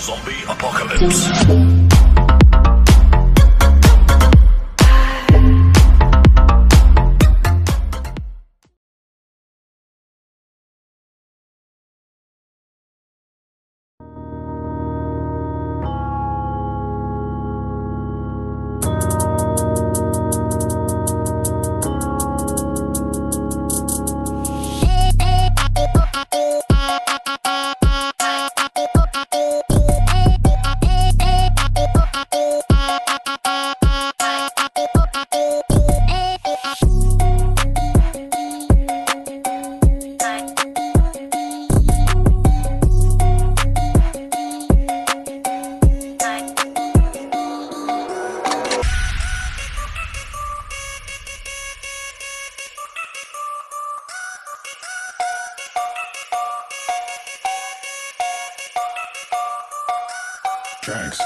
Zombie apocalypse. Tracks.